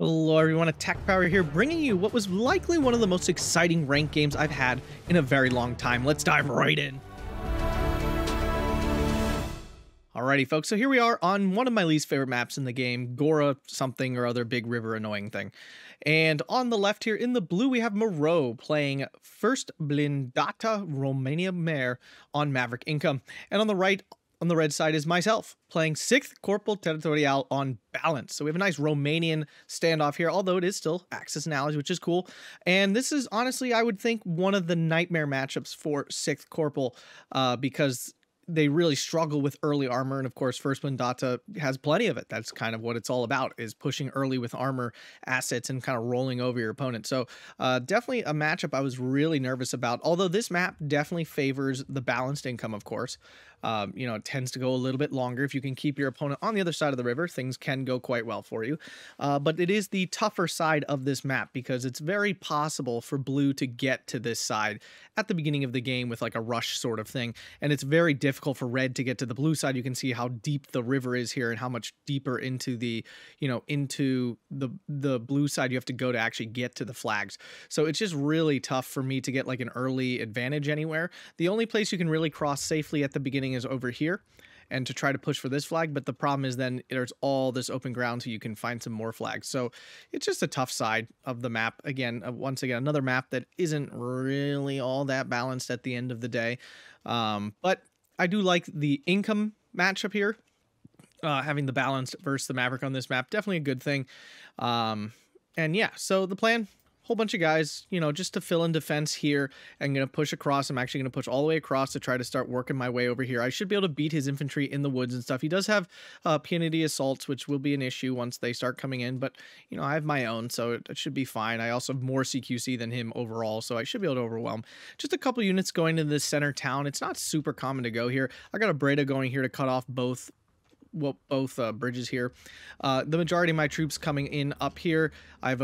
Hello everyone, Attack Power here, bringing you what was likely one of the most exciting ranked games I've had in a very long time. Let's dive right in. Alrighty folks, so here we are on one of my least favorite maps in the game, Gora something or other big river annoying thing. And on the left here in the blue, we have Moreau playing First Blindata Romania Mare on Maverick Income. And on the right, on the red side is myself playing 6th Corporal Territorial on Balance. So we have a nice Romanian standoff here, although it is still Axis and Allies, which is cool. And this is honestly, I would think, one of the nightmare matchups for 6th Corporal because they really struggle with early armor. And of course, First Blindata has plenty of it. That's kind of what it's all about, is pushing early with armor assets and kind of rolling over your opponent. So definitely a matchup I was really nervous about, although this map definitely favors the balanced income, of course. You know, it tends to go a little bit longer. If you can keep your opponent on the other side of the river, things can go quite well for you. But it is the tougher side of this map because it's very possible for blue to get to this side at the beginning of the game with like a rush sort of thing. And it's very difficult for red to get to the blue side. You can see how deep the river is here and how much deeper into the, you know, into the blue side you have to go to actually get to the flags. So it's just really tough for me to get like an early advantage anywhere. The only place you can really cross safely at the beginning is over here and to try to push for this flag, but the problem is then there's all this open ground so you can find some more flags. So it's just a tough side of the map. Again, once again, another map that isn't really all that balanced at the end of the day. But I do like the income matchup here. Having the balanced versus the Maverick on this map, definitely a good thing. And yeah, so the plan, whole bunch of guys, you know, just to fill in defense here. I'm going to push across. I'm actually going to push all the way across to try to start working my way over here. I should be able to beat his infantry in the woods and stuff. He does have Pianidi assaults, which will be an issue once they start coming in, but you know, I have my own, so it should be fine. I also have more CQC than him overall, so I should be able to overwhelm. Just a couple units going to this center town. It's not super common to go here. I got a Breda going here to cut off both bridges here. The majority of my troops coming in up here. I have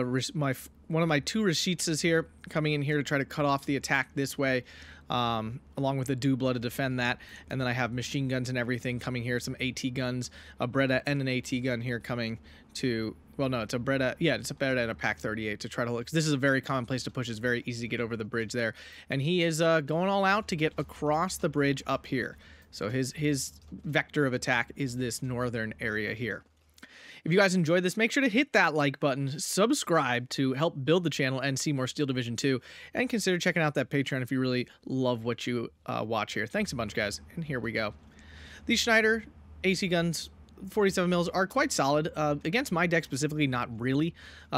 one of my two Rușițas here coming in here to try to cut off the attack this way, along with the Dubla to defend that. And then I have machine guns and everything coming here, some AT guns, a Breda and an AT gun here coming to, well, no, it's a Breda. Yeah, it's a Breda and a Pak 38 to try to look. This is a very common place to push. It's very easy to get over the bridge there. And he is going all out to get across the bridge up here. So his vector of attack is this northern area here. If you guys enjoyed this, make sure to hit that like button, subscribe to help build the channel and see more Steel Division 2, and consider checking out that Patreon if you really love what you watch here. Thanks a bunch, guys, and here we go. These Schneider AC guns, 47 mils, are quite solid. Against my deck specifically, not really.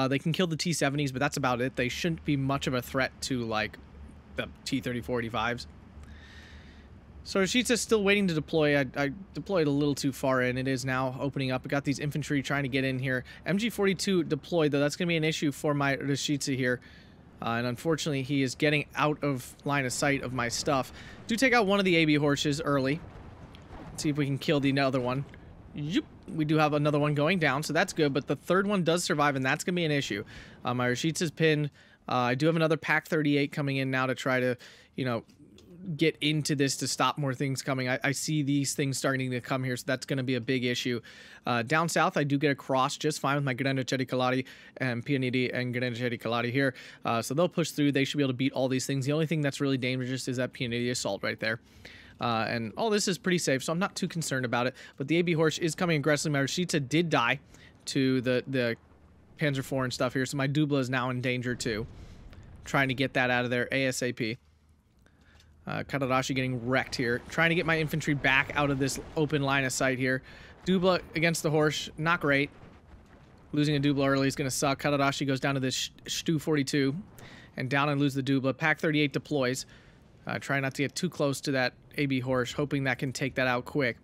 They can kill the T70s, but that's about it. They shouldn't be much of a threat to, like, the T34-85s. So Rușița's still waiting to deploy. I deployed a little too far in. It is now opening up. I got these infantry trying to get in here. MG42 deployed, though. That's going to be an issue for my Rușița here. And unfortunately, he is getting out of line of sight of my stuff. Do take out one of the AB horses early. Let's see if we can kill the other one. Yep. We do have another one going down, so that's good. But the third one does survive, and that's going to be an issue. My Rușița's pinned. I do have another Pak 38 coming in now to try to, you know, get into this to stop more things coming. I see these things starting to come here, so that's going to be a big issue. Down south, I do get across just fine with my Grănicerii Călărași and Pianidi and Grănicerii Călărași here. So they'll push through. They should be able to beat all these things. The only thing that's really dangerous is that Pianidi assault right there. And all this is pretty safe, so I'm not too concerned about it. But the AB horse is coming aggressively. My Rușița did die to the Panzer IV and stuff here, so my Dubla is now in danger too. Trying to get that out of there ASAP. Călărași getting wrecked here. Trying to get my infantry back out of this open line of sight here. Dubla against the horse. Not great. Losing a Dubla early is going to suck. Călărași goes down to this Stu 42. And down and lose the Dubla. Pak 38 deploys. Try not to get too close to that AB horse. Hoping that can take that out quick.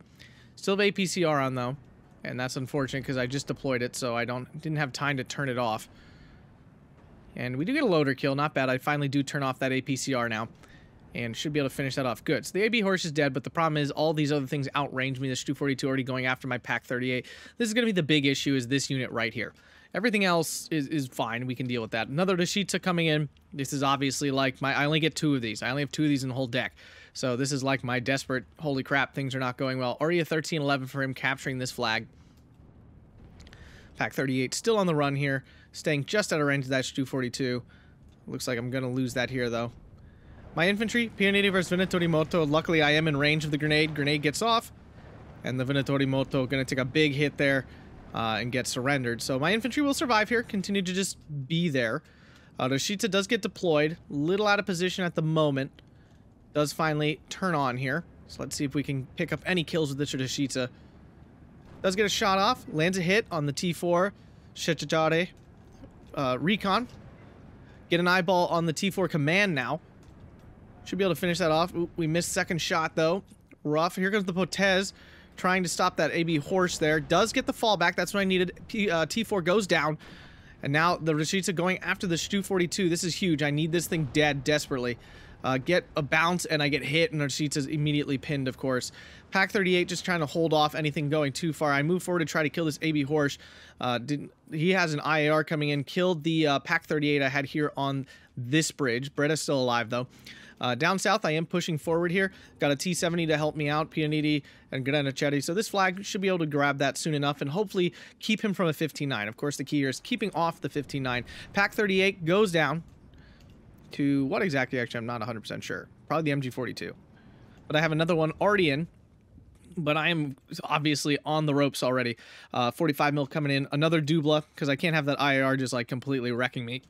Still have APCR on, though. And that's unfortunate because I just deployed it, so I didn't have time to turn it off. And we do get a loader kill. Not bad. I finally do turn off that APCR now. And should be able to finish that off. Good. So the AB horse is dead, but the problem is all these other things outrange me. The Stu 42 already going after my Pak 38. This is going to be the big issue, is this unit right here. Everything else is fine. We can deal with that. Another Rușița coming in. This is obviously like my... I only get two of these. I only have two of these in the whole deck. So this is like my desperate, holy crap, things are not going well. Already a 13-11 for him capturing this flag. Pak 38 still on the run here, staying just out of range of that Stu 42. Looks like I'm going to lose that here, though. My infantry, Pianidi versus Vânători Moto. Luckily, I am in range of the grenade. Grenade gets off, and the Vânători Moto going to take a big hit there and get surrendered. So my infantry will survive here, continue to just be there. Rușița does get deployed, little out of position at the moment. Does finally turn on here. So let's see if we can pick up any kills with this Rușița. Does get a shot off, lands a hit on the T4 Shechajare recon. Get an eyeball on the T4 command now. Should be able to finish that off. Ooh, we missed second shot though. Rough. Here comes the Potez trying to stop that AB horse there. Does get the fallback. That's what I needed. T4 goes down. And now the Rușița going after the Stu 42. This is huge. I need this thing dead desperately. Get a bounce and I get hit, and Rușița is immediately pinned, of course. Pak 38 just trying to hold off anything going too far. I move forward to try to kill this AB Horsch. He has an IAR coming in. Killed the Pak 38 I had here on this bridge. Breda's still alive, though. Down south, I am pushing forward here. Got a T70 to help me out, Pianidi and Grănicerii. So this flag should be able to grab that soon enough and hopefully keep him from a 15-9. Of course, the key here is keeping off the 15-9. Pak 38 goes down to what exactly? Actually, I'm not 100% sure. Probably the MG42. But I have another one already in. But I am obviously on the ropes already. 45 mil coming in. Another Dubla, because I can't have that IAR just like completely wrecking me.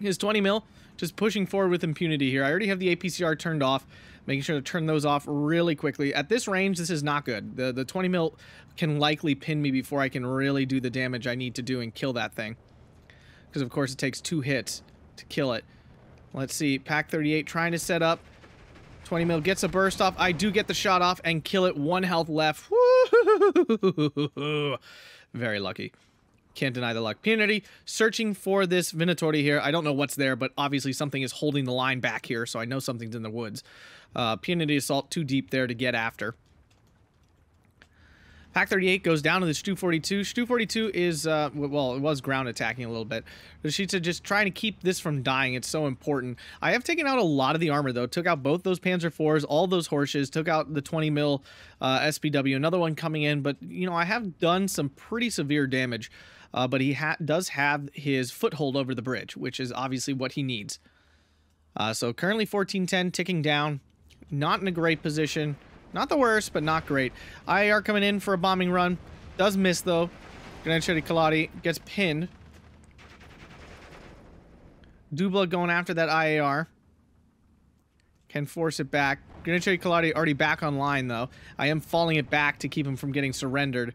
His 20 mil. Just pushing forward with impunity here. I already have the APCR turned off, making sure to turn those off really quickly. At this range, this is not good. The 20 mil can likely pin me before I can really do the damage I need to do and kill that thing. Because, of course, it takes two hits to kill it. Let's see. Pak 38 trying to set up. 20 mil gets a burst off. I do get the shot off and kill it. One health left. Woo! Very lucky. Can't deny the luck. Pianidi searching for this Vânători here. I don't know what's there, but obviously something is holding the line back here, so I know something's in the woods. Pianidi assault too deep there to get after. Pak 38 goes down to the Stu 42. Stu 42 is, well, it was ground attacking a little bit. Rușița just trying to keep this from dying. It's so important. I have taken out a lot of the armor, though. Took out both those Panzer IVs, all those horses. Took out the 20 mil SPW. Another one coming in. But, you know, I have done some pretty severe damage. But he does have his foothold over the bridge, which is obviously what he needs. So currently 14-10, ticking down. Not in a great position. Not the worst, but not great. IAR coming in for a bombing run. Does miss, though. Grănicerii Călărași gets pinned. Dubla going after that IAR. Can force it back. Grănicerii Călărași already back online, though. I am falling it back to keep him from getting surrendered,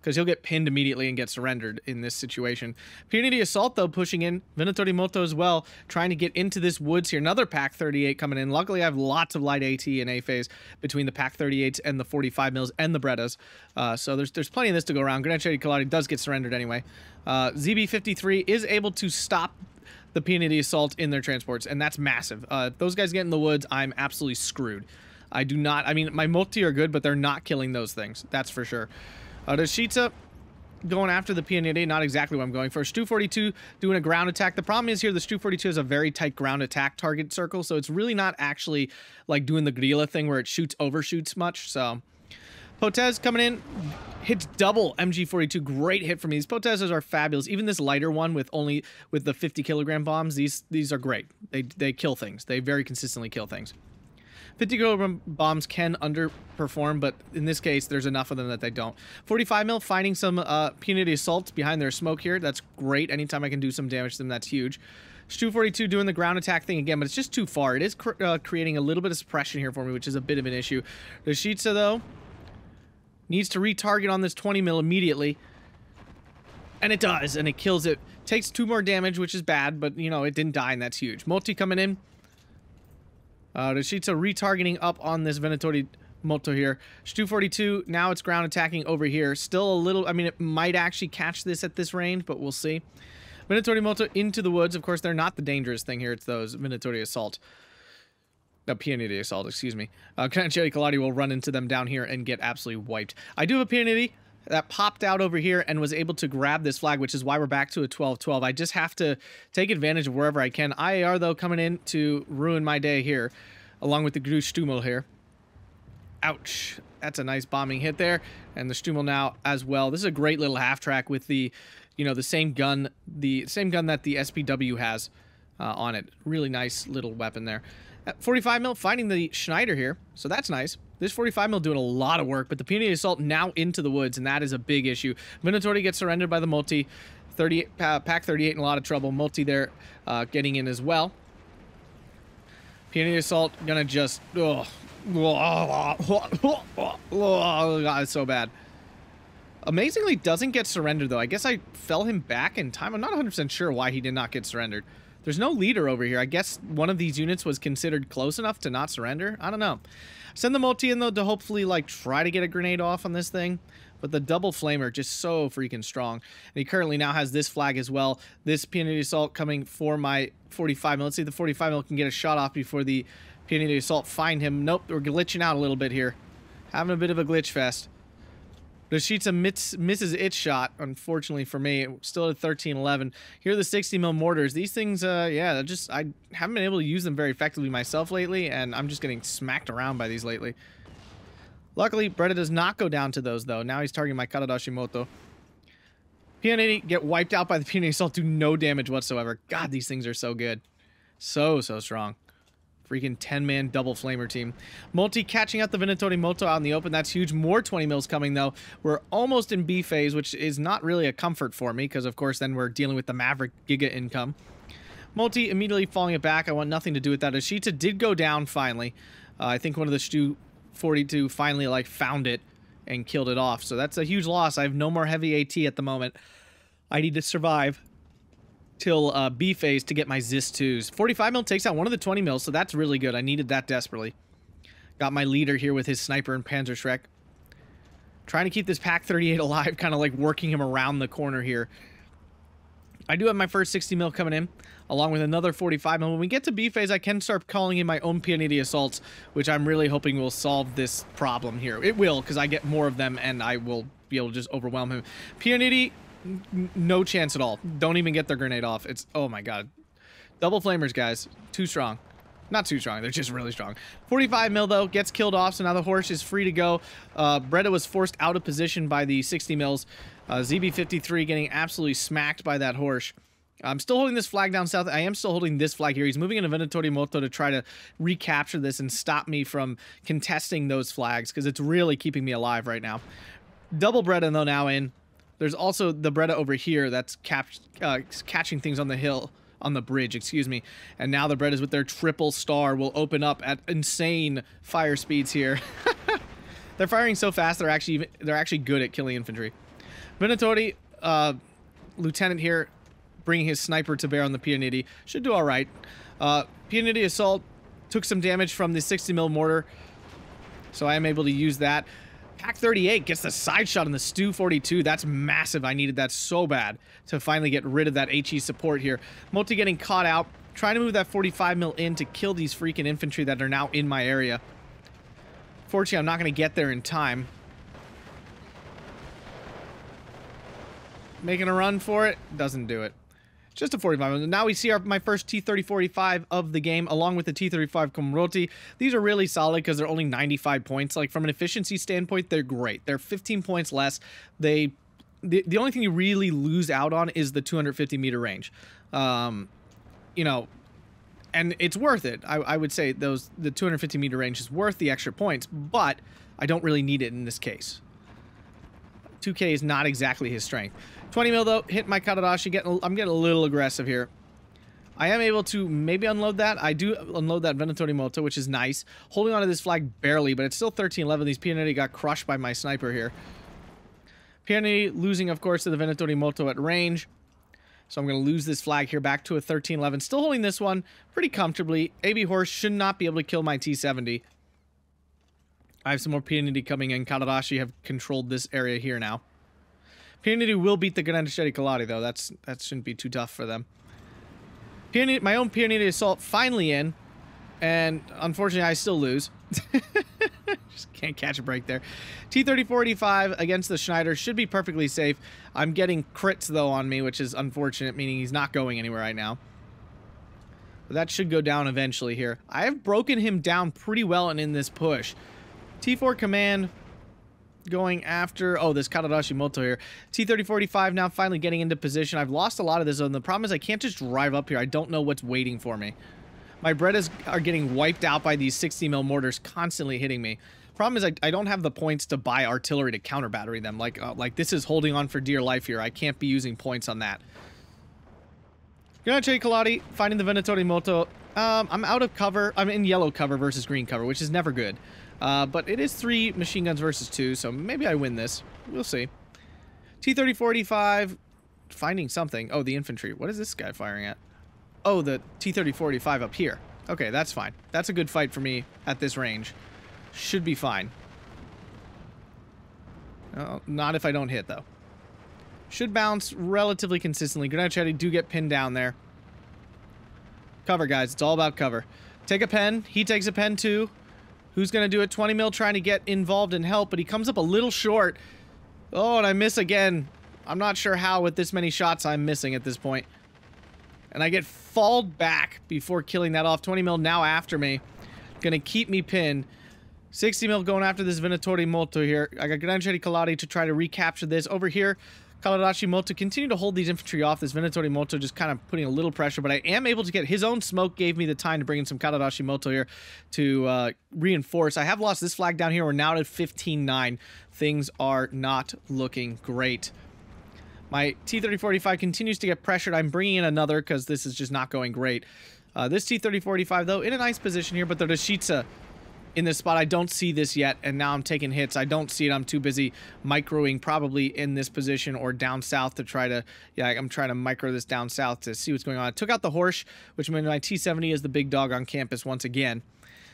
because he'll get pinned immediately and get surrendered in this situation. Pianidi assault, though, pushing in. Vânători Moto as well, trying to get into this woods here. Another Pak 38 coming in. Luckily, I have lots of light AT and A phase between the Pak 38s and the 45 mils and the Bredas. So there's plenty of this to go around. Grănicerii Călărași does get surrendered anyway. ZB53 is able to stop the Pianidi assault in their transports, and that's massive. If those guys get in the woods, I'm absolutely screwed. I do not... I mean, my multi are good, but they're not killing those things. That's for sure. Rușița going after the Pianidi. Not exactly what I'm going for. Stu 42 doing a ground attack. The problem is here the Stu 42 has a very tight ground attack target circle, so it's really not actually like doing the Grilla thing where it overshoots much. So Potez coming in, hits double MG42. Great hit from these. Potezes are fabulous. Even this lighter one with the 50 kilogram bombs. These are great. They kill things. They very consistently kill things. 50 kilogram bombs can underperform, but in this case, there's enough of them that they don't. 45 mil finding some Pianidi assaults behind their smoke here. That's great. Anytime I can do some damage to them, that's huge. Stu 42 doing the ground attack thing again, but it's just too far. It is creating a little bit of suppression here for me, which is a bit of an issue. Rușița, though, needs to retarget on this 20 mil immediately. And it does, and it kills it. Takes 2 more damage, which is bad, but, you know, it didn't die, and that's huge. Multi coming in. Rușița retargeting up on this Vânători Moto here. Stu 42, now it's ground attacking over here. Still a little, I mean, it might actually catch this at this range, but we'll see. Vânători Moto into the woods. Of course, they're not the dangerous thing here. It's those Vânători Assault. No, Pianidi Assault, excuse me. Grănicerii Călărași will run into them down here and get absolutely wiped. I do have a Pianidi that popped out over here and was able to grab this flag, which is why we're back to a 12-12. I just have to take advantage of wherever I can. IAR, though, coming in to ruin my day here, along with the Gru Stummel here. Ouch. That's a nice bombing hit there. And the Stummel now as well. This is a great little half track with the, you know, the same gun that the SPW has on it. Really nice little weapon there. At 45 mil, finding the Schneider here, so that's nice. This 45 mil doing a lot of work, but the Pianidi assault now into the woods, and that is a big issue. Minotauri gets surrendered by the multi. Pak 38 in a lot of trouble. Multi there getting in as well. Pianidi assault gonna just oh God, it's so bad. Amazingly doesn't get surrendered though. I guess I fell him back in time. I'm not 100% sure why he did not get surrendered. There's no leader over here. I guess one of these units was considered close enough to not surrender. I don't know. Send the multi in, though, to hopefully, like, try to get a grenade off on this thing. But the double flamer just so freaking strong. And he currently now has this flag as well. This Pianidi assault coming for my 45mm. Let's see if the 45mm can get a shot off before the Pianidi assault find him. Nope, we're glitching out a little bit here. Having a bit of a glitch fest. Rușița misses its shot, unfortunately for me. Still at 13-11. Here are the 60mm mortars. These things, yeah, just I haven't been able to use them very effectively myself lately, and I'm just getting smacked around by these lately. Luckily, Breda does not go down to those, though. Now he's targeting my Karadashi Moto. PN80 get wiped out by the PN80 assault, do no damage whatsoever. God, these things are so good. So strong. Freaking 10-man double flamer team. Multi catching out the Vânători Moto out in the open. That's huge. More 20 mils coming, though. We're almost in B phase, which is not really a comfort for me, because, of course, then we're dealing with the Maverick Giga income. Multi immediately falling it back. I want nothing to do with that. Rușița did go down, finally. I think one of the Stu 42 finally, like, found it and killed it off. So that's a huge loss. I have no more heavy AT at the moment. I need to survive till B phase to get my ZIS 2s. 45 mil takes out one of the 20 mils, so that's really good. I needed that desperately. Got my leader here with his sniper and Panzerschreck. Trying to keep this Pak 38 alive, kind of like working him around the corner here. I do have my first 60 mil coming in, along with another 45 mil. When we get to B phase, I can start calling in my own Pianidi assaults, which I'm really hoping will solve this problem here. It will, because I get more of them, and I will be able to just overwhelm him. Pianidi, no chance at all. Don't even get their grenade off. It's, oh my God. Double flamers, guys. Too strong. Not too strong. They're just really strong. 45 mil, though, gets killed off, so now the horse is free to go. Breda was forced out of position by the 60 mils. ZB53 getting absolutely smacked by that horse. I'm still holding this flag down south. I am still holding this flag here. He's moving into Vânători Moto to try to recapture this and stop me from contesting those flags, because it's really keeping me alive right now. Double Breda, though, now in. There's also the Breda over here that's catching things on the hill, on the bridge, excuse me. And now the Bredas with their triple star will open up at insane fire speeds here. They're firing so fast, they're actually good at killing infantry. Vânători, lieutenant here, bringing his sniper to bear on the Pianidi. Should do all right. Pianidi assault took some damage from the 60 mil mortar, so I am able to use that. Pak 38 gets the side shot on the Stu 42. That's massive. I needed that so bad to finally get rid of that HE support here. Multi getting caught out. Trying to move that 45 mil in to kill these freaking infantry that are now in my area. Fortunately, I'm not going to get there in time. Making a run for it. Doesn't do it. Just a 45. Now we see my first T30-45 of the game, along with the T35 Comroti. These are really solid because they're only 95 points. Like, from an efficiency standpoint, they're great. They're 15 points less. The only thing you really lose out on is the 250-meter range. You know, and it's worth it. I would say the 250-meter range is worth the extra points, but I don't really need it in this case. 2K is not exactly his strength. 20 mil, though, hit my Karadashi. I'm getting a little aggressive here. I am able to maybe unload that. I do unload that Vânători Moto, which is nice. Holding onto this flag barely, but it's still 13-11. These Pianidi got crushed by my sniper here. Pianidi losing, of course, to the Vânători Moto at range. So I'm going to lose this flag here back to a 13-11. Still holding this one pretty comfortably. AB Horse should not be able to kill my T70. I have some more Pianidi coming in. Karadashi have controlled this area here now. Pianidi will beat the Grănicerii Călărași, though. That shouldn't be too tough for them. Pianidi, my own Pianidi assault finally in, and unfortunately I still lose. Just can't catch a break there. T30-45 against the Schneider should be perfectly safe. I'm getting crits, though, on me, which is unfortunate, meaning he's not going anywhere right now. But that should go down eventually here. I have broken him down pretty well and in this push. T4 command going after, oh, this Călărași Moto here. T30-45 now finally getting into position. I've lost a lot of this zone. The problem is I can't just drive up here. I don't know what's waiting for me. My Bredas are getting wiped out by these 60mm mortars constantly hitting me. Problem is I don't have the points to buy artillery to counter battery them. Like this is holding on for dear life here. I can't be using points on that. Grănicerii Călărași finding the Vânători Moto. I'm out of cover. I'm in yellow cover versus green cover, which is never good. But it is 3 machine guns versus 2, so maybe I win this. We'll see. T30-45 finding something. Oh, the infantry. What is this guy firing at? Oh, the T30-45 up here. Okay, that's fine. That's a good fight for me at this range. Should be fine. Not if I don't hit, though. Should bounce relatively consistently. Grănicerii do get pinned down there. Cover, guys. It's all about cover. Take a pen. He takes a pen, too. Who's going to do it? 20 mil trying to get involved and help, but he comes up a little short. Oh, and I miss again. I'm not sure how with this many shots I'm missing at this point. And I get falled back before killing that off. 20 mil now after me. Going to keep me pinned. 60 mil going after this Vânători Moto here. I got Grănicerii Călărași to try to recapture this. Over here, Călărași Moto continue to hold these infantry off. This Vânători Moto just kind of putting a little pressure, but I am able to get his own smoke. Gave me the time to bring in some Călărași Moto here to reinforce. I have lost this flag down here. We're now at 15-9. Things are not looking great. My T30-45 continues to get pressured. I'm bringing in another because this is just not going great. This T30-45, though, in a nice position here, but the Rușița in this spot, I don't see this yet, and now I'm taking hits. I don't see it. I'm too busy microing probably in this position or down south to try to... Yeah, I'm trying to micro this down south to see what's going on. I took out the Horsch, which means my T70 is the big dog on campus once again.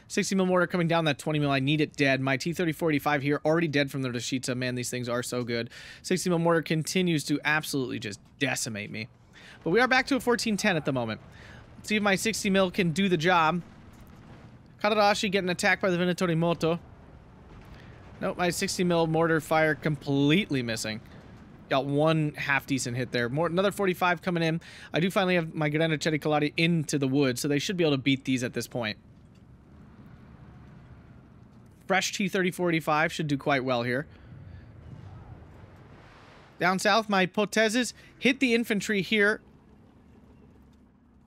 60mm mortar coming down that 20mm. I need it dead. My T30-45 here already dead from the Rușița. Man, these things are so good. 60mm mortar continues to absolutely just decimate me. But we are back to a 14-10 at the moment. Let's see if my 60mm can do the job. Călărași getting attacked by the Vânători Moto. Nope, my 60mm mortar fire completely missing. Got one half-decent hit there. Another 45 coming in. I do finally have my Grănicerii Călărași into the woods, so they should be able to beat these at this point. Fresh T30-45 should do quite well here. Down south, my Potezes hit the infantry here.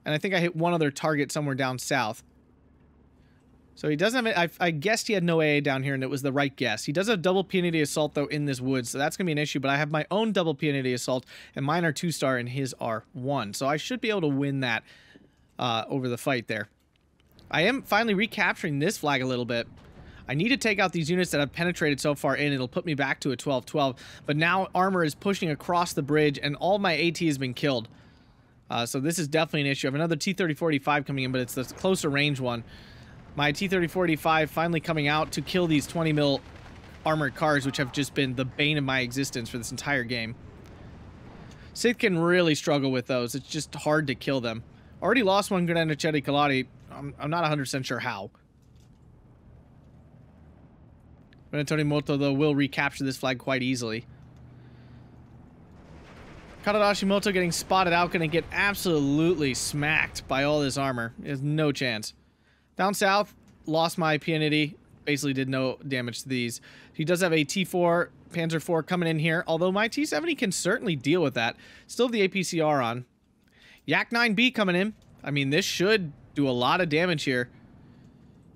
And I think I hit one other target somewhere down south. So he doesn't have it. I guessed he had no AA down here, and it was the right guess. He does have double Pianidi assault, though, in this wood, so that's going to be an issue. But I have my own double Pianidi assault, and mine are 2-star, and his are 1. So I should be able to win that over the fight there. I am finally recapturing this flag a little bit. I need to take out these units that I've penetrated so far in. It'll put me back to a 12-12. But now armor is pushing across the bridge, and all my AT has been killed. So this is definitely an issue. I have another T30-45 coming in, but it's the closer range one. My T30-45 finally coming out to kill these 20mm armored cars, which have just been the bane of my existence for this entire game. Sith can really struggle with those. It's just hard to kill them. Already lost one Grănicerii Călărași. I'm not 100% sure how. Vânători Moto, though, will recapture this flag quite easily. Călărași Moto getting spotted out. Going to get absolutely smacked by all this armor. There's no chance. Down south, lost my Pianidi. Basically did no damage to these. He does have a T4, Panzer IV coming in here, although my T70 can certainly deal with that. Still have the APCR on. Yak 9B coming in. I mean, this should do a lot of damage here.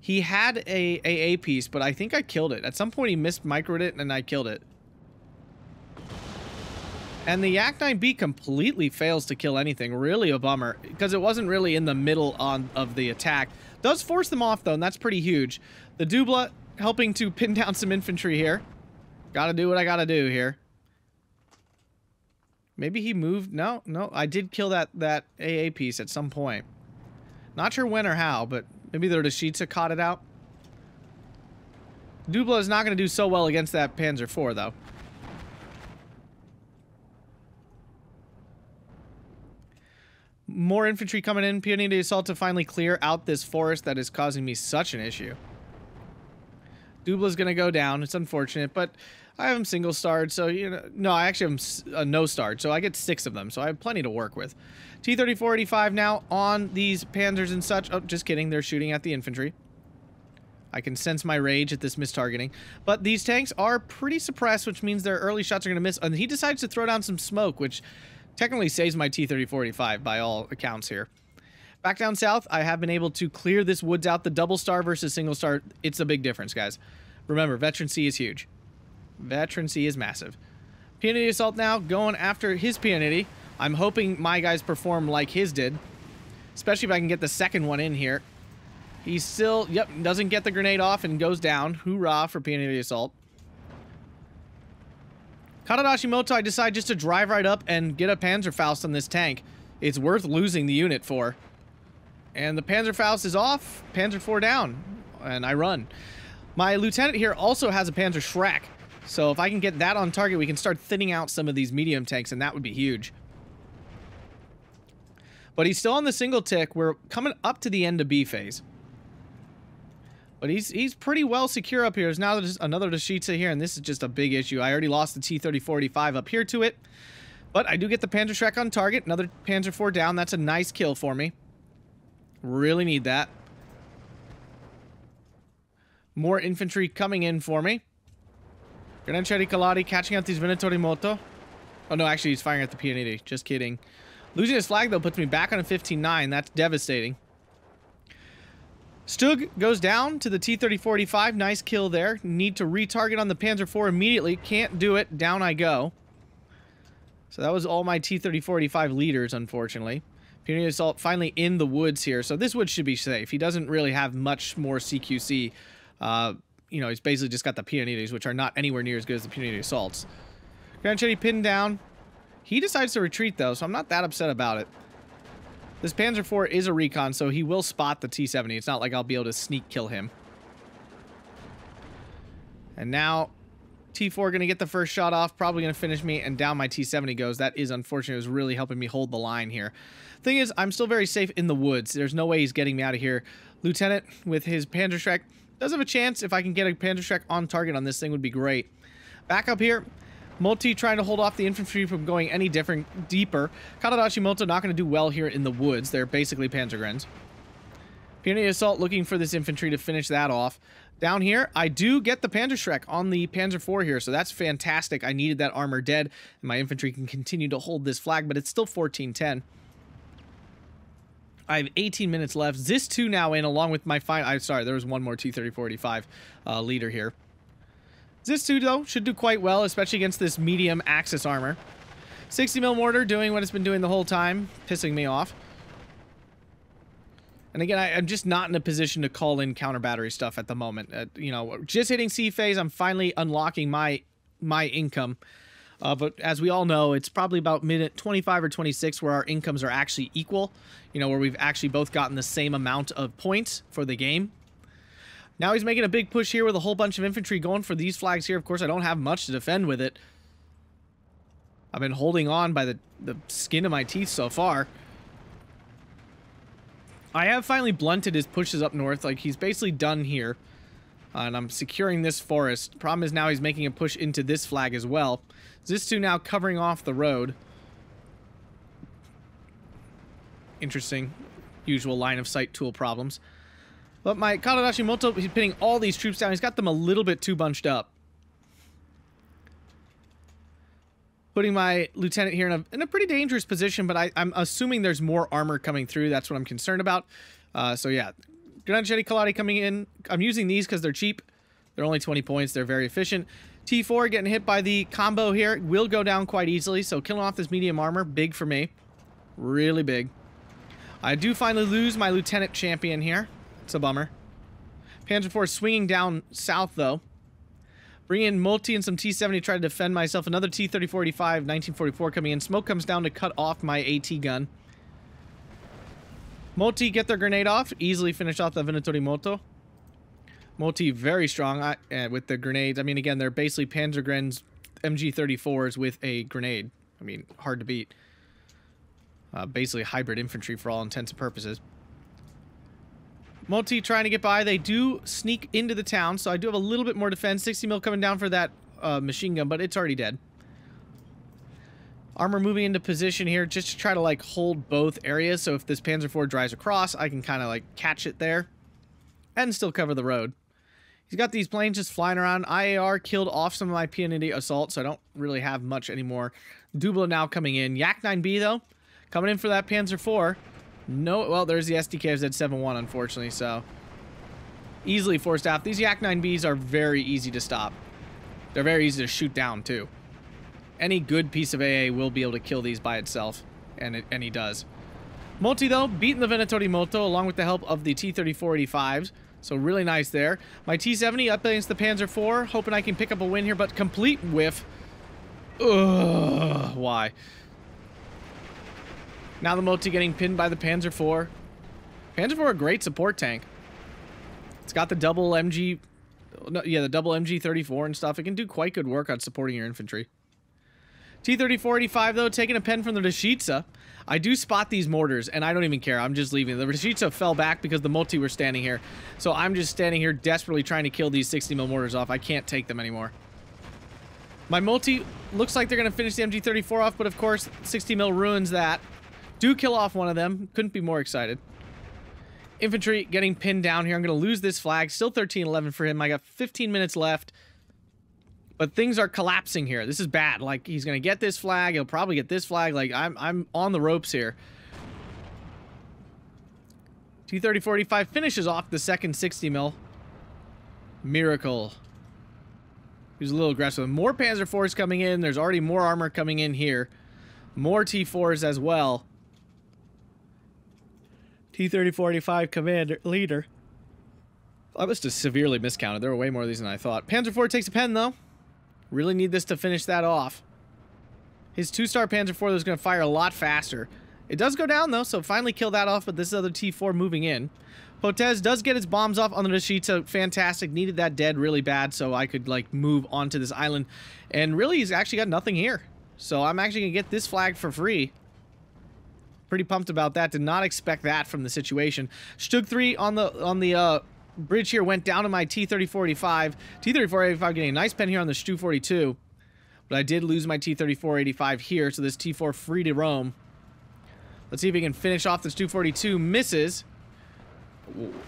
He had a AA piece, but I think I killed it. At some point, he microed it, and I killed it. And the Yak 9B completely fails to kill anything. Really a bummer, because it wasn't really in the middle of the attack. Does force them off, though, and that's pretty huge. The Dubla helping to pin down some infantry here. Gotta do what I gotta do here. Maybe he moved. No, I did kill that AA piece at some point. Not sure when or how, but maybe the Rușița caught it out. Dubla is not going to do so well against that Panzer IV, though. More infantry coming in. Pianidi assault to finally clear out this forest that is causing me such an issue. Dubla's going to go down. It's unfortunate, but I have him single-starred, so, you know... No, I actually have him no-starred, so I get 6 of them, so I have plenty to work with. T-34-85 now on these Panzers and such. Oh, just kidding. They're shooting at the infantry. I can sense my rage at this mistargeting. But these tanks are pretty suppressed, which means their early shots are going to miss. And he decides to throw down some smoke, which technically saves my T30-45 by all accounts here. Back down south, I have been able to clear this woods out. The double star versus single star, it's a big difference, guys. Remember, veterancy is huge. Veterancy is massive. Pianidi assault now, going after his Pianidi. I'm hoping my guys perform like his did. Especially if I can get the second one in here. He still, yep, doesn't get the grenade off and goes down. Hoorah for Pianidi assault. Katadashi Moto, I decide just to drive right up and get a Panzerfaust on this tank. It's worth losing the unit for. And the Panzerfaust is off. Panzer IV down. And I run. My lieutenant here also has a Panzerschreck. So if I can get that on target, we can start thinning out some of these medium tanks, and that would be huge. But he's still on the single tick. We're coming up to the end of B phase. But he's pretty well secure up here. There's now just another Rușița here, and this is just a big issue. I already lost the T30-45 up here to it. But I do get the Panzerschreck on target. Another Panzer IV down. That's a nice kill for me. Really need that. More infantry coming in for me. Grănicerii Călărași catching up these Vânători Moto. Oh, no, actually, he's firing at the Pianidi. Just kidding. Losing his flag, though, puts me back on a 15-9. That's devastating. Stug goes down to the T30-45. Nice kill there. Need to retarget on the Panzer IV immediately. Can't do it. Down I go. So that was all my T30-45 leaders, unfortunately. Pianidi assault finally in the woods here. So this wood should be safe. He doesn't really have much more CQC. You know, he's basically just got the Pianidis, which are not anywhere near as good as the Pianidi assaults. Grănicerii pinned down. He decides to retreat, though, so I'm not that upset about it. This Panzer IV is a recon, so he will spot the T70. It's not like I'll be able to sneak kill him. And now, T4 going to get the first shot off, probably going to finish me, and down my T70 goes. That is unfortunate. It was really helping me hold the line here. Thing is, I'm still very safe in the woods. There's no way he's getting me out of here. Lieutenant, with his Panzerschreck, does have a chance. If I can get a Panzerschreck on target on this thing, would be great. Back up here, Multi trying to hold off the infantry from going any different deeper. Katadashi Multi not going to do well here in the woods. They're basically Panzergrens. Pianidi assault looking for this infantry to finish that off. Down here, I do get the Panzerschreck on the Panzer IV here, so that's fantastic. I needed that armor dead, and my infantry can continue to hold this flag, but it's still 14-10. I have 18 minutes left. ZIS 2 now in, along with my final... I'm sorry, there was one more T30-45 leader here. ZIS 2, though, should do quite well, especially against this medium axis armor. 60mm mortar doing what it's been doing the whole time, pissing me off. And again, I'm just not in a position to call in counter-battery stuff at the moment. You know, just hitting C phase, I'm finally unlocking my income. But as we all know, it's probably about minute 25 or 26 where our incomes are actually equal, you know, where we've actually both gotten the same amount of points for the game. Now he's making a big push here with a whole bunch of infantry going for these flags here. Of course, I don't have much to defend with it. I've been holding on by the skin of my teeth so far. I have finally blunted his pushes up north. Like, he's basically done here. And I'm securing this forest. Problem is now he's making a push into this flag as well. Zis 2 now covering off the road. Interesting. Usual line of sight tool problems. But my Katadashi Moto, he's pinning all these troops down. He's got them a little bit too bunched up. Putting my lieutenant here in a pretty dangerous position, but I'm assuming there's more armor coming through. That's what I'm concerned about. So yeah. Grănicerii Călărași coming in. I'm using these because they're cheap. They're only 20 points. They're very efficient. T4 getting hit by the combo here. Will go down quite easily. So killing off this medium armor. Big for me. Really big. I do finally lose my lieutenant champion here. It's a bummer. Panzer IV swinging down south, though. Bring in Multi and some T70 to try to defend myself. Another T30-45, 1944 coming in. Smoke comes down to cut off my AT gun. Multi get their grenade off. Easily finish off the Vânători Moto. Multi very strong with the grenades. I mean, again, they're basically Panzergrens MG34s with a grenade. I mean, hard to beat. Basically hybrid infantry for all intents and purposes. Multi trying to get by. They do sneak into the town, so I do have a little bit more defense. 60mm coming down for that machine gun, but it's already dead. Armor moving into position here just to try to, like, hold both areas. So if this Panzer IV drives across, I can kind of, like, catch it there and still cover the road. He's got these planes just flying around. IAR killed off some of my Pianidi assault, so I don't really have much anymore. Dubla now coming in. Yak 9B, though, coming in for that Panzer IV. No, well, there's the SDKFZ 7-1, unfortunately, so easily forced out. These Yak 9Bs are very easy to stop. They're very easy to shoot down, too. Any good piece of AA will be able to kill these by itself, and he does. Multi, though, beating the Vânători Moto along with the help of the T34-85s, so really nice there. My T70 up against the Panzer IV, hoping I can pick up a win here, but complete whiff. Ugh, why? Now the Multi getting pinned by the Panzer IV. Panzer IV, a great support tank. It's got the double MG, the double MG34 and stuff. It can do quite good work on supporting your infantry. T-34-85, though, taking a pen from the Rușița. I do spot these mortars, and I don't even care. I'm just leaving. The Rușița fell back because the Multi were standing here. So I'm just standing here desperately trying to kill these 60mm mortars off. I can't take them anymore. My Multi looks like they're going to finish the MG34 off, but of course, 60mm ruins that. Do kill off one of them. Couldn't be more excited. Infantry getting pinned down here. I'm going to lose this flag. Still 13-11 for him. I got 15 minutes left. But things are collapsing here. This is bad. Like, he's going to get this flag. He'll probably get this flag. Like, I'm on the ropes here. T-30-45 finishes off the second 60mm. Miracle. He was a little aggressive. More Panzer IVs coming in. There's already more armor coming in here. More T4s as well. T-30-45 commander leader. I must have severely miscounted. There were way more of these than I thought. Panzer IV takes a pen, though. Really need this to finish that off. His two-star Panzer IV is going to fire a lot faster. It does go down, though, so finally kill that off, but this other T4 moving in. Potez does get its bombs off on the Rușița. Fantastic. Needed that dead really bad so I could, like, move onto this island. And really, he's actually got nothing here. So I'm actually going to get this flag for free. Pretty pumped about that. Did not expect that from the situation. Stug 3 on the bridge here went down to my T-30-45. T-34-85 getting a nice pen here on the Stu 42. But I did lose my T-34-85 here, so this T4 free to roam. Let's see if he can finish off the Stu 42. Misses.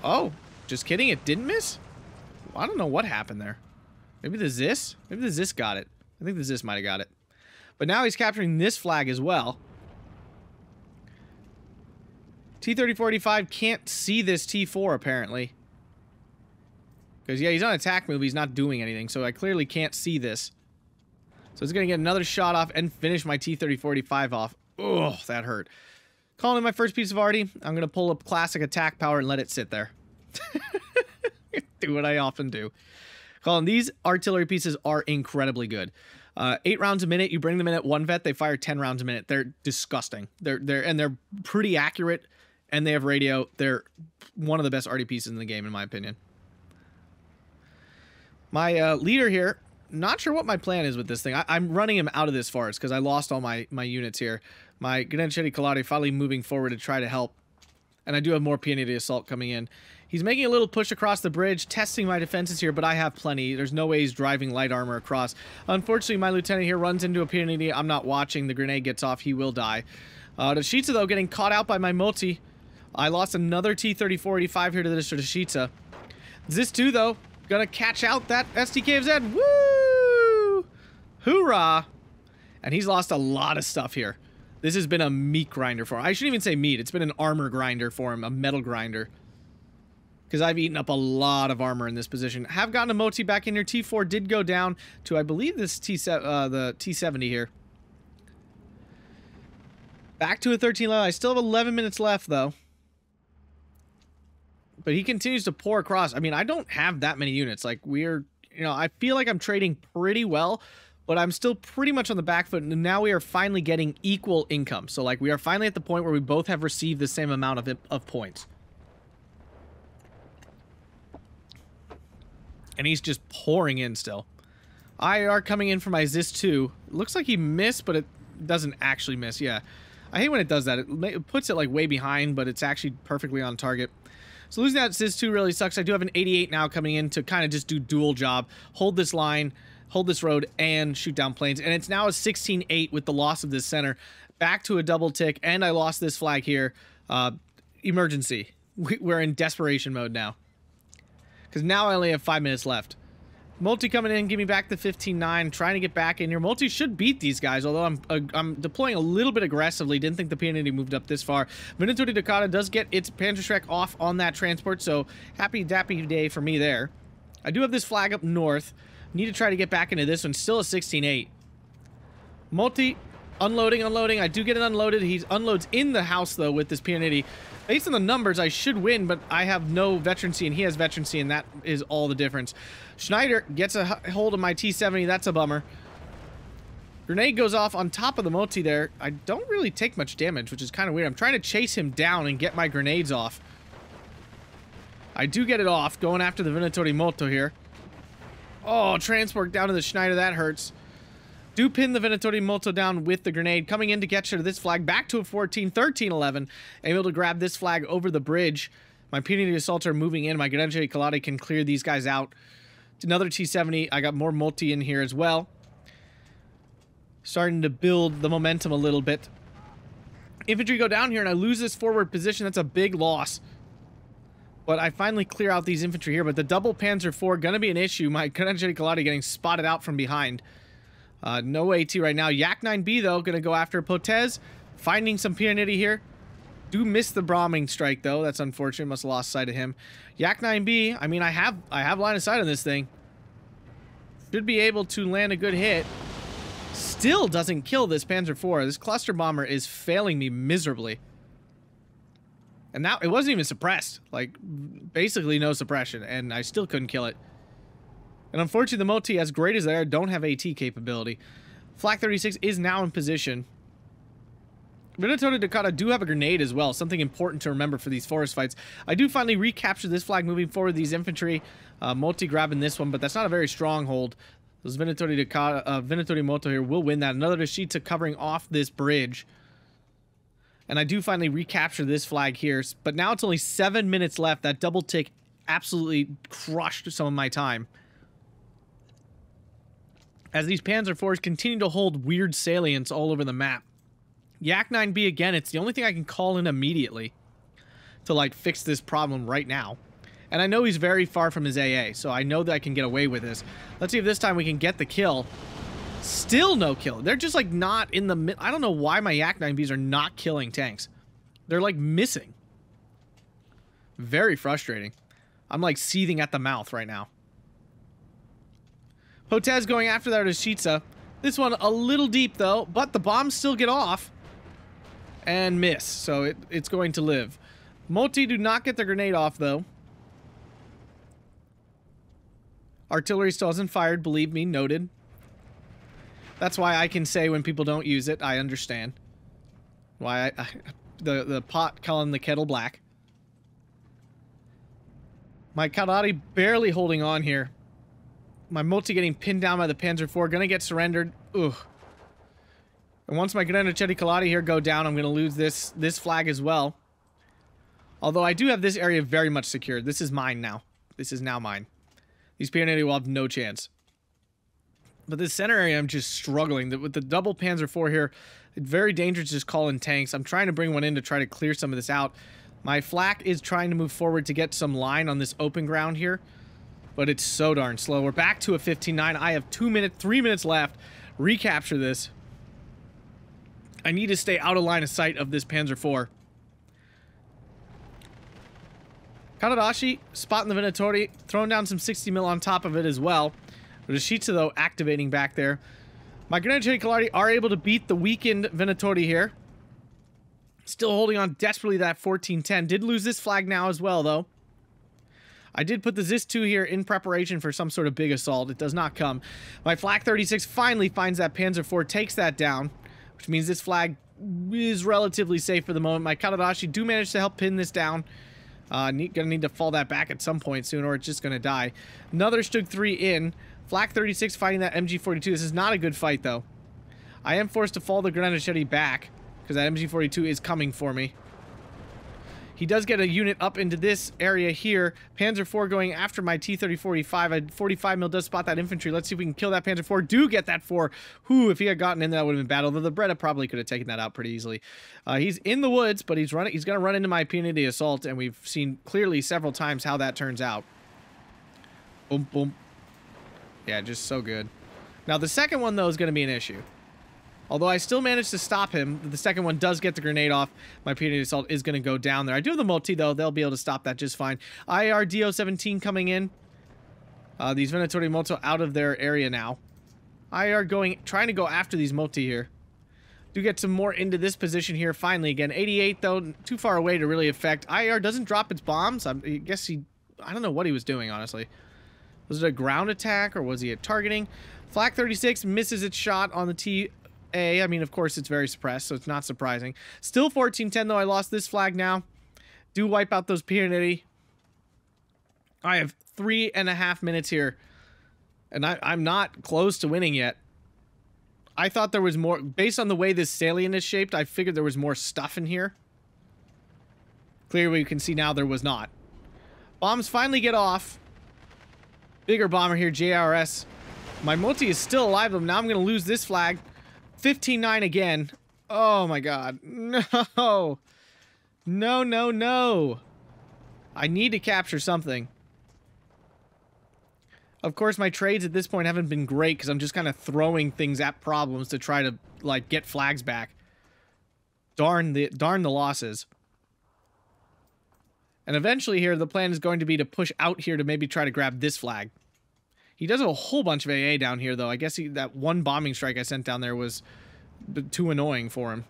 Oh, just kidding. It didn't miss? I don't know what happened there. Maybe the ZIS? Maybe the ZIS got it. I think the ZIS might have got it. But now he's capturing this flag as well. T-30-45 can't see this T4, apparently. Because, yeah, he's on attack move. He's not doing anything, so I clearly can't see this. So it's going to get another shot off and finish my T-30-45 off. Oh, that hurt. Calling in my first piece of arty. I'm going to pull up classic attack power and let it sit there. Do what I often do. Colin, these artillery pieces are incredibly good. 8 rounds a minute. You bring them in at one vet, they fire 10 rounds a minute. They're disgusting. They're pretty accurate, and they have radio. They're one of the best arty pieces in the game, in my opinion. My leader here, not sure what my plan is with this thing. I'm running him out of this forest because I lost all my units here. My Grănicerii Călărași finally moving forward to try to help. And I do have more Pianidi assault coming in. He's making a little push across the bridge, testing my defenses here, but I have plenty. There's no way he's driving light armor across. Unfortunately, my lieutenant here runs into a Pianidi. I'm not watching. The grenade gets off. He will die. Rușița, though, getting caught out by my Multi. I lost another T-34-85 here to the Rușița. This, too, though. Gonna catch out that SDKFZ. Woo! Hoorah! And he's lost a lot of stuff here. This has been a meat grinder for him. I shouldn't even say meat. It's been an armor grinder for him, a metal grinder. Because I've eaten up a lot of armor in this position. Have gotten a Moti back in here. T4 did go down to, I believe, this the T70 here. Back to a 13 level. I still have 11 minutes left, though. But he continues to pour across. I mean, I don't have that many units. Like, we're, you know, I feel like I'm trading pretty well, but I'm still pretty much on the back foot. And now we are finally getting equal income. So, like, we are finally at the point where we both have received the same amount of points. And he's just pouring in still. IAR coming in for my ZIS 2. Looks like he missed, but it doesn't actually miss. Yeah. I hate when it does that. It puts it, like, way behind, but it's actually perfectly on target. So losing that SIS 2 really sucks. I do have an 88 now coming in to kind of just do dual job. Hold this line, hold this road, and shoot down planes. And it's now a 16-8 with the loss of this center. Back to a double tick, and I lost this flag here. Emergency. We're in desperation mode now. because now I only have 5 minutes left. Multi coming in, give me back the 15-9, trying to get back in here. Multi should beat these guys, although I'm deploying a little bit aggressively. Didn't think the Pianidi moved up this far. Vânători Moto does get its Panzerschreck off on that transport, so happy dappy day for me there. I do have this flag up north. Need to try to get back into this one. Still a 16-8. Multi unloading, unloading. I do get it unloaded. He unloads in the house, though, with this Pianidi. Based on the numbers, I should win, but I have no veterancy, and he has veterancy, and that is all the difference. Schneider gets a hold of my T70. That's a bummer. Grenade goes off on top of the Multi there. I don't really take much damage, which is kind of weird. I'm trying to chase him down and get my grenades off. I do get it off, going after the Vânători Moto here. Oh, transport down to the Schneider. That hurts. Do pin the Vânători Moto down with the grenade. Coming in to get you to this flag. Back to a 14, 13-11. Able to grab this flag over the bridge. My Pianidi Assaulter moving in. My Grănicerii Călărași can clear these guys out. It's another T70. I got more Multi in here as well. Starting to build the momentum a little bit. Infantry go down here, and I lose this forward position. That's a big loss. But I finally clear out these infantry here. But the double Panzer IV going to be an issue. My Grănicerii Călărași getting spotted out from behind. No AT right now. Yak 9B, though, going to go after Potez. Finding some Pianidi here. Do miss the bombing strike, though. That's unfortunate. Must have lost sight of him. Yak 9B, I mean, I have line of sight on this thing. Should be able to land a good hit. Still doesn't kill this Panzer IV. This cluster bomber is failing me miserably. And now it wasn't even suppressed, like basically no suppression, and I still couldn't kill it. And unfortunately, the Multi, as great as they are, don't have AT capability. Flak 36 is now in position. Vânători Moto do have a grenade as well, something important to remember for these forest fights. I do finally recapture this flag, moving forward these infantry. Multi grabbing this one, but that's not a very strong hold. Those Vânători Moto here will win that. Another Rușița covering off this bridge. And I do finally recapture this flag here. But now it's only 7 minutes left. That double tick absolutely crushed some of my time. As these Panzer IVs continue to hold weird salience all over the map. Yak 9B again, it's the only thing I can call in immediately to like fix this problem right now. And I know he's very far from his AA, so I know that I can get away with this. Let's see if this time we can get the kill. Still no kill. They're just like not in the mid. I don't know why my Yak 9Bs are not killing tanks. They're like missing. Very frustrating. I'm like seething at the mouth right now. Potez going after that Rușița. This one a little deep though, but the bombs still get off and miss. So it's going to live. Multi do not get the grenade off though. Artillery still hasn't fired, believe me, noted. That's why I can say when people don't use it, I understand. Why the pot calling the kettle black. My Călărași barely holding on here. My Multi getting pinned down by the Panzer IV. Gonna get surrendered. Ugh. And once my Grănicerii Călărași here go down, I'm gonna lose this flag as well. Although I do have this area very much secured. This is mine now. This is now mine. These Pianidi will have no chance. But this center area, I'm just struggling. With the double Panzer IV here, it's very dangerous to just call in tanks. I'm trying to bring one in to try to clear some of this out. My flak is trying to move forward to get some line on this open ground here. But it's so darn slow. We're back to a 15-9. I have 3 minutes left. Recapture this. I need to stay out of line of sight of this Panzer IV. Călărași spotting the Vânători, throwing down some 60 mil on top of it as well. Rușița, though, activating back there. My Grănicerii Călărași are able to beat the weakened Vânători here. Still holding on desperately to that 14-10. Did lose this flag now as well, though. I did put the ZIS 2 here in preparation for some sort of big assault. It does not come. My Flak 36 finally finds that Panzer IV, takes that down, which means this flag is relatively safe for the moment. My Călărași do manage to help pin this down. Gonna need to fall that back at some point soon, or it's just gonna die. Another Stug 3 in. Flak 36 fighting that MG42. This is not a good fight, though. I am forced to fall the Grănicerii back, because that MG42 is coming for me. He does get a unit up into this area here. Panzer IV going after my T30-45. I 45 mil does spot that infantry. Let's see if we can kill that Panzer IV. Do get that 4. Who, if he had gotten in there, that would have been bad. Although the Breda probably could have taken that out pretty easily. He's in the woods, but he's going to run into my Pianidi Assault, and we've seen clearly several times how that turns out. Boom, boom. Yeah, just so good. Now, the second one, though, is going to be an issue. Although I still managed to stop him. The second one does get the grenade off. My Pianidi Assault is going to go down there. I do have the multi, though. They'll be able to stop that just fine. IAR DO-17 coming in. These Vânători Moto out of their area now. IAR going, trying to go after these multi here. Do get some more into this position here finally again. 88, though, too far away to really affect. IAR doesn't drop its bombs. I guess he... I don't know what he was doing, honestly. Was it a ground attack or was he at targeting? Flak 36 misses its shot on the T... A, I mean, of course, it's very suppressed, so it's not surprising. Still 1410, though. I lost this flag now. Do wipe out those Pianidi. I have 3.5 minutes here, and I'm not close to winning yet. I thought there was more. Based on the way this salient is shaped, I figured there was more stuff in here. Clearly, you can see now there was not. Bombs finally get off. Bigger bomber here, JRS. My multi is still alive, but now I'm going to lose this flag. 15-9 again. Oh my god. No. No, no, no. I need to capture something. Of course, my trades at this point haven't been great because I'm just kind of throwing things at problems to try to, like, get flags back. Darn the losses. And eventually here, the plan is going to be to push out here to maybe try to grab this flag. He does have a whole bunch of AA down here, though. I guess that one bombing strike I sent down there was too annoying for him.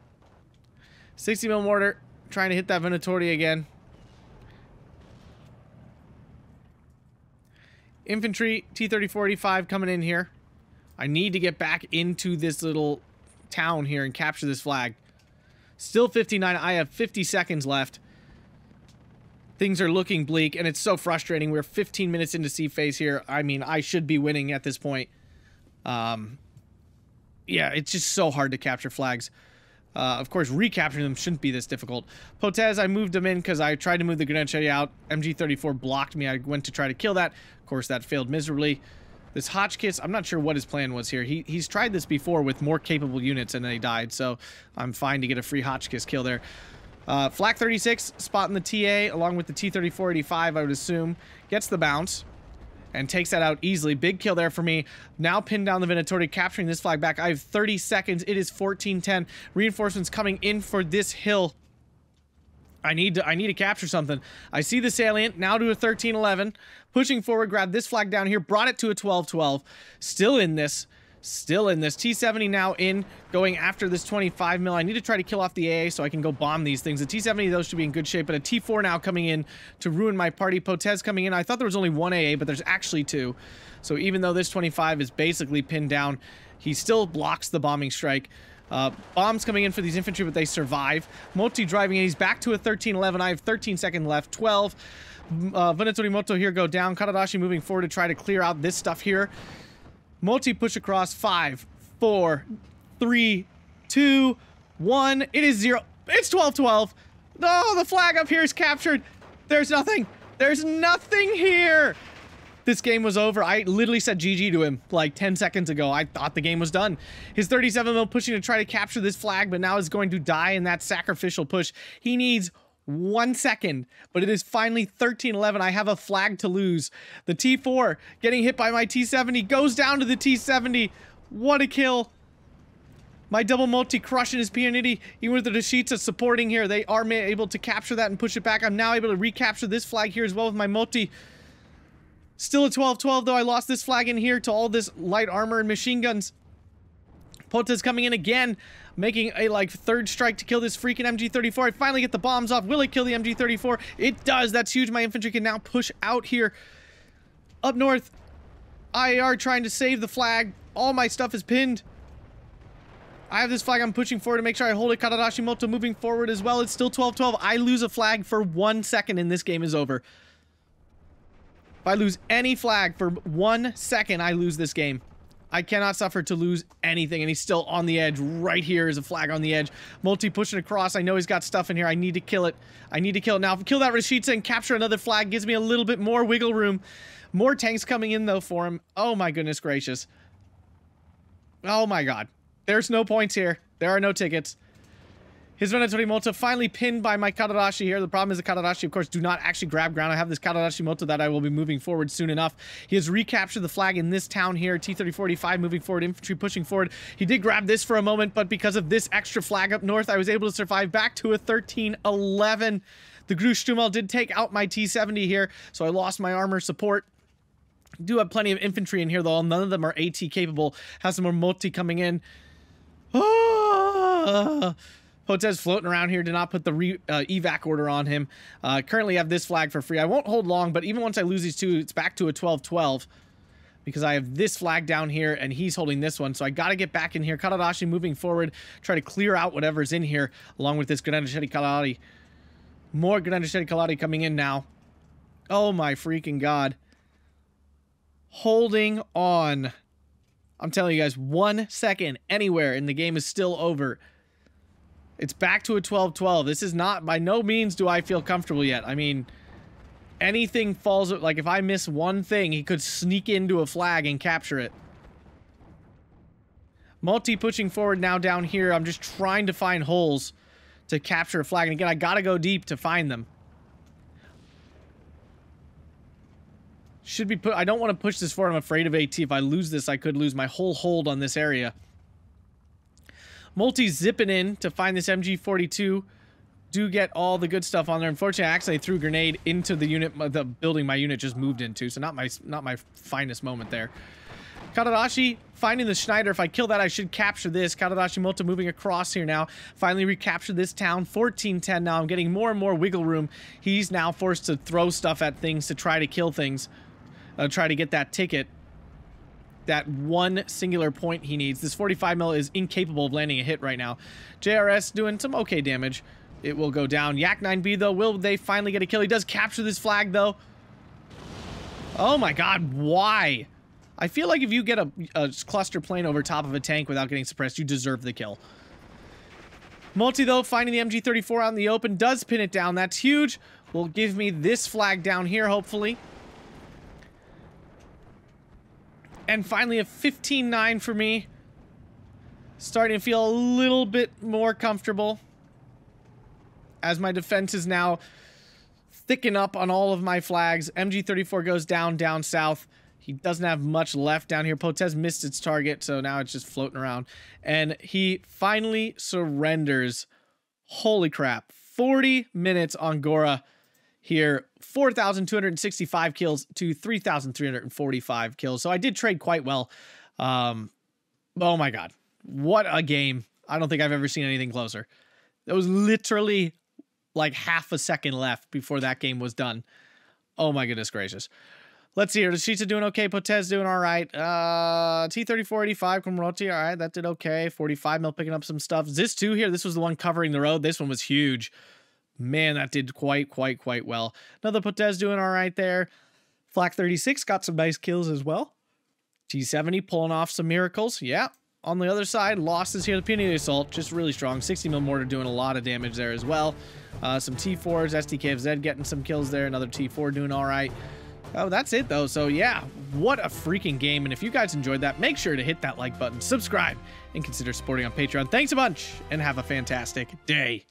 60mm mortar, trying to hit that Vânători again. Infantry, T30-45 coming in here. I need to get back into this little town here and capture this flag. Still 59. I have 50 seconds left. Things are looking bleak, and it's so frustrating. We're 15 minutes into C phase here. I mean, I should be winning at this point. Yeah, it's just so hard to capture flags. Of course, recapturing them shouldn't be this difficult. Potez, I moved him in because I tried to move the Grănicerii out. MG34 blocked me. I went to try to kill that. Of course, that failed miserably. This Hotchkiss, I'm not sure what his plan was here. He's tried this before with more capable units, and they died, so I'm fine to get a free Hotchkiss kill there. Flak 36, spotting the TA, along with the T34-85, I would assume, gets the bounce and takes that out easily. Big kill there for me. Now pinned down the Vânători, capturing this flag back. I have 30 seconds. It is 14-10. Reinforcements coming in for this hill. I need to capture something. I see the salient, now to a 13-11. Pushing forward, grabbed this flag down here, brought it to a 12-12. Still in this. T70 now in, going after this 25 mil. I need to try to kill off the AA so I can go bomb these things. The T70, those should be in good shape, but a T4 now coming in to ruin my party. Potez coming in. I thought there was only one AA, but there's actually two. So even though this 25 is basically pinned down, he still blocks the bombing strike. Bombs coming in for these infantry, but they survive. Multi driving in. He's back to a 13-11. I have 13 seconds left. 12. Vânători Moto here go down. Karadashi moving forward to try to clear out this stuff here. Multi push across. 5, 4, 3, 2, 1. It is 0. It's 12-12. Oh, the flag up here is captured. There's nothing. There's nothing here. This game was over. I literally said GG to him like 10 seconds ago. I thought the game was done. His 37 mil pushing to try to capture this flag, but now is going to die in that sacrificial push. He needs 1 second, but it is finally 13-11. I have a flag to lose. The T4 getting hit by my T70 goes down to the T70. What a kill. My double multi crushing his Pianidi. Even with the Rușița supporting here, they are able to capture that and push it back. I'm now able to recapture this flag here as well with my multi. Still a 12-12, though. I lost this flag in here to all this light armor and machine guns. Potez coming in again, making a, like, third strike to kill this freaking MG34. I finally get the bombs off. Will it kill the MG34? It does. That's huge. My infantry can now push out here. Up north, IAR trying to save the flag. All my stuff is pinned. I have this flag I'm pushing forward to make sure I hold it. Karadashi Moto moving forward as well. It's still 12-12. I lose a flag for 1 second, and this game is over. If I lose any flag for 1 second, I lose this game. I cannot suffer to lose anything, and he's still on the edge. Right here is a flag on the edge. Multi pushing across. I know he's got stuff in here. I need to kill it. I need to kill it now. Kill that Rușița and capture another flag. Gives me a little bit more wiggle room. More tanks coming in, though, for him. Oh, my goodness gracious. Oh, my God. There's no points here. There are no tickets. His Vânători Moto finally pinned by my Călărași here. The problem is the Călărași, of course, do not actually grab ground. I have this Călărași Moto that I will be moving forward soon enough. He has recaptured the flag in this town here. T30-45 moving forward, infantry pushing forward. He did grab this for a moment, but because of this extra flag up north, I was able to survive back to a 13-11. The Gru Stummel did take out my T70 here, so I lost my armor support. Do have plenty of infantry in here, though. None of them are AT capable. Have some more Moti coming in. Oh! Potez floating around here. Did not put the evac order on him. Currently have this flag for free. I won't hold long, but even once I lose these two, it's back to a 12-12 because I have this flag down here and he's holding this one. So I got to get back in here. Călărași moving forward. Try to clear out whatever's in here along with this Grănicerii Călărași. More Grănicerii Călărași coming in now. Oh my freaking God. Holding on. I'm telling you guys, 1 second anywhere and the game is still over. It's back to a 12-12. This is not, by no means do I feel comfortable yet. I mean, anything falls, like if I miss one thing, he could sneak into a flag and capture it. Multi pushing forward now down here. I'm just trying to find holes to capture a flag. And again, I gotta go deep to find them. Should be put, I don't want to push this forward. I'm afraid of AT. If I lose this, I could lose my whole hold on this area. Multi zipping in to find this MG42. Do get all the good stuff on there. Unfortunately, I actually threw a grenade into the unit, the building my unit just moved into. So not my finest moment there. Călărași finding the Schneider. If I kill that, I should capture this. Călărași Moto moving across here now. Finally recaptured this town. 14-10 now. I'm getting more and more wiggle room. He's now forced to throw stuff at things to try to kill things. Try to get that ticket. That one singular point he needs. This 45 mil is incapable of landing a hit right now. JRS doing some okay damage. It will go down. Yak 9B though, will they finally get a kill? He does capture this flag though. Oh my God, why? I feel like if you get a cluster plane over top of a tank without getting suppressed, you deserve the kill. Multi though, finding the MG34 out in the open, does pin it down. That's huge. Will give me this flag down here, hopefully. And finally a 15-9 for me. Starting to feel a little bit more comfortable as my defense is now thicken up on all of my flags. MG34 goes down south. He doesn't have much left down here. Potez missed its target, so now it's just floating around. And he finally surrenders. Holy crap. 40 minutes on Gora. Here, 4,265 kills to 3,345 kills. So I did trade quite well. Oh my God, what a game. I don't think I've ever seen anything closer. There was literally like half a second left before that game was done. Oh my goodness gracious. Let's see here. Rușița doing okay. Potez doing all right. T34-85, Comroti, all right. That did okay. 45 mil picking up some stuff. ZIS 2 here. This was the one covering the road. This one was huge. Man, that did quite well. Another Potez doing all right there. Flak 36 got some nice kills as well. T70 pulling off some miracles. Yeah. On the other side, losses here. The Pianidi assault, just really strong. 60 mil mortar doing a lot of damage there as well. Some T4s, SDKFZ getting some kills there. Another T4 doing all right. Oh, that's it though. So yeah, what a freaking game. And if you guys enjoyed that, make sure to hit that like button, subscribe, and consider supporting on Patreon. Thanks a bunch and have a fantastic day.